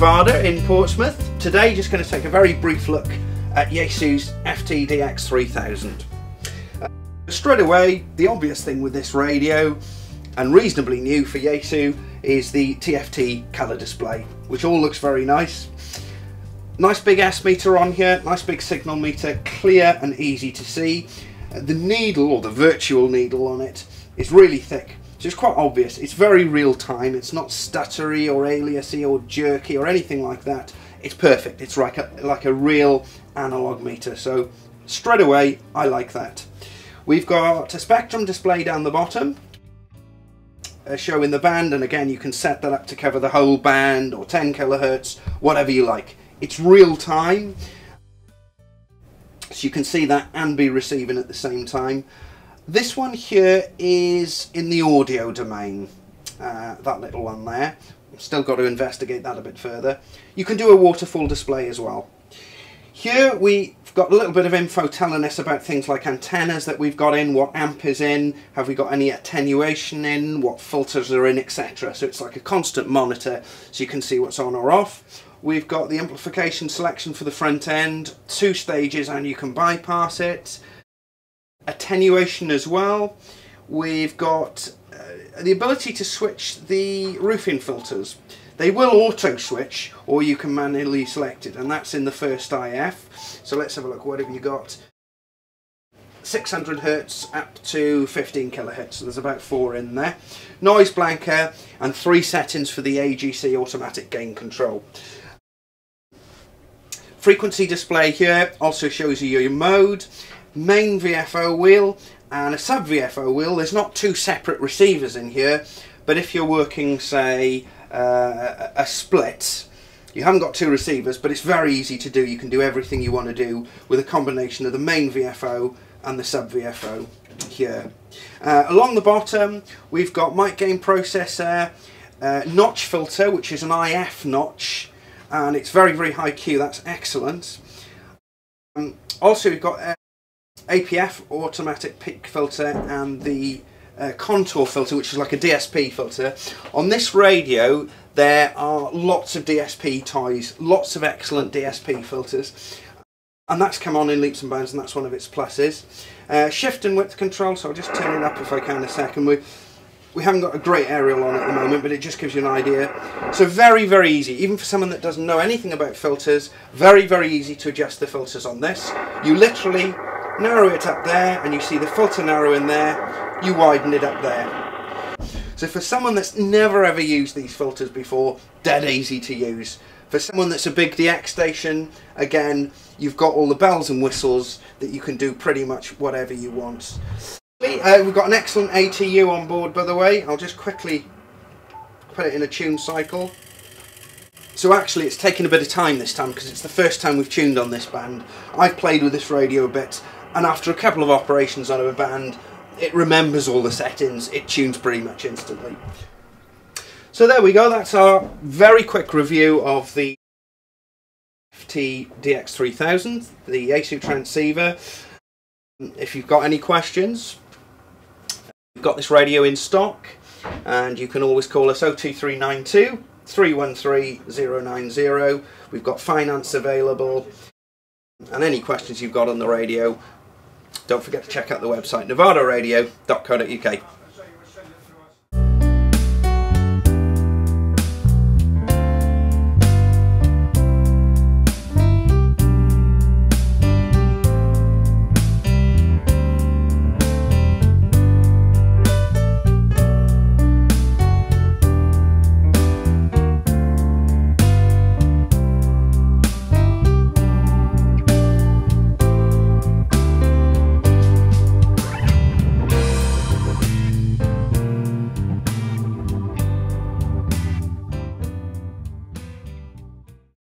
Nevada in Portsmouth. Today just going to take a very brief look at Yaesu's FT-DX3000. Straight away, the obvious thing with this radio, and reasonably new for Yaesu, is the TFT colour display, which all looks very nice. Nice big S meter on here, nice big signal meter, clear and easy to see. The needle, or the virtual needle on it, is really thick, so it's quite obvious. It's very real time, it's not stuttery or aliasy or jerky or anything like that. It's perfect, it's like a real analog meter, so straight away I like that. We've got a spectrum display down the bottom, showing the band, and again you can set that up to cover the whole band or 10 kilohertz, whatever you like. It's real time, so you can see that and be receiving at the same time. This one here is in the audio domain, that little one there. Still got to investigate that a bit further. You can do a waterfall display as well. Here we've got a little bit of info telling us about things like antennas that we've got in, what amp is in, have we got any attenuation in, what filters are in, etc. So it's like a constant monitor, so you can see what's on or off. We've got the amplification selection for the front end, 2 stages, and you can bypass it. Attenuation as well. We've got the ability to switch the roofing filters. They will auto switch, or you can manually select it, and that's in the first IF. So let's have a look. What have you got? 600 hertz up to 15 kilohertz. So there's about 4 in there. Noise blanker and 3 settings for the AGC automatic gain control. Frequency display here also shows you your mode, main VFO wheel and a sub VFO wheel. There's not 2 separate receivers in here, but if you're working, say, a split, you haven't got 2 receivers, but it's very easy to do. You can do everything you want to do with a combination of the main VFO and the sub VFO here. Along the bottom we've got mic gain processor, notch filter, which is an IF notch, and it's very, very high Q, that's excellent. Also we've got APF automatic peak filter and the contour filter, which is like a DSP filter. On this radio there are lots of DSP toys, lots of excellent DSP filters, and that's come on in leaps and bounds, and that's one of its pluses. Shift and width control, so I'll just turn it up if I can in a second. We haven't got a great aerial on at the moment, but it just gives you an idea. So very, very easy, even for someone that doesn't know anything about filters, very, very easy to adjust the filters on this. You literally narrow it up there, and you see the filter narrow in there, you widen it up there. So for someone that's never ever used these filters before, dead easy to use. For someone that's a big DX station, again, you've got all the bells and whistles that you can do pretty much whatever you want. We've got an excellent ATU on board, by the way. I'll just quickly put it in a tune cycle. So actually it's taken a bit of time this time, because it's the first time we've tuned on this band. I've played with this radio a bit, and after a couple of operations on a band, it remembers all the settings, it tunes pretty much instantly. So there we go, that's our very quick review of the FT-DX3000, the Yaesu transceiver. If you've got any questions, we've got this radio in stock, and you can always call us 02392 313 090. We've got finance available, and any questions you've got on the radio, don't forget to check out the website, nevadaradio.co.uk.